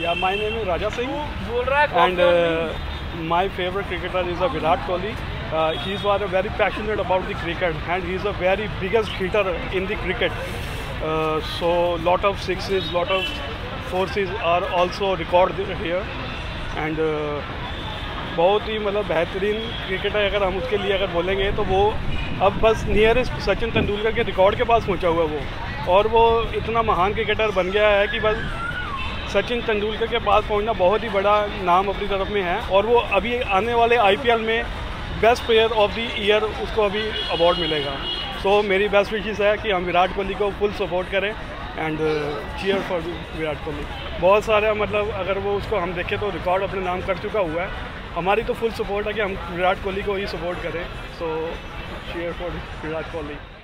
Yeah, my name is Raja Singh, and my favorite cricketer is Virat Kohli. He is very passionate about the cricket, and he is a very biggest hitter in the cricket. So lot of sixes, lot of fours are also recorded here, and बहुत ही मतलब बेहतरीन cricketer अगर हम उसके लिए अगर बोलेंगे तो वो अब बस नियरेस्ट सचिन तेंदुलकर के रिकॉर्ड के पास पहुंचा हुआ है वो, और वो इतना महान क्रिकेटर बन गया है कि बस सचिन तेंदुलकर के पास पहुंचना बहुत ही बड़ा नाम अपनी तरफ में है, और वो अभी आने वाले IPL में best player of the year उसको अभी अवार्ड मिलेगा। सो मेरी बेस्ट विशेस है कि हम विराट कोहली को फुल सपोर्ट करें and cheer for Virat Kohli. बहुत सारे मतलब अगर वो उसको हम देखें तो रिकॉर्ड अपने नाम कर चुका हुआ है, हमारी तो फुल सपोर्ट है कि हम विराट कोहली को ही सपोर्ट करें। So cheer for Virat Kohli.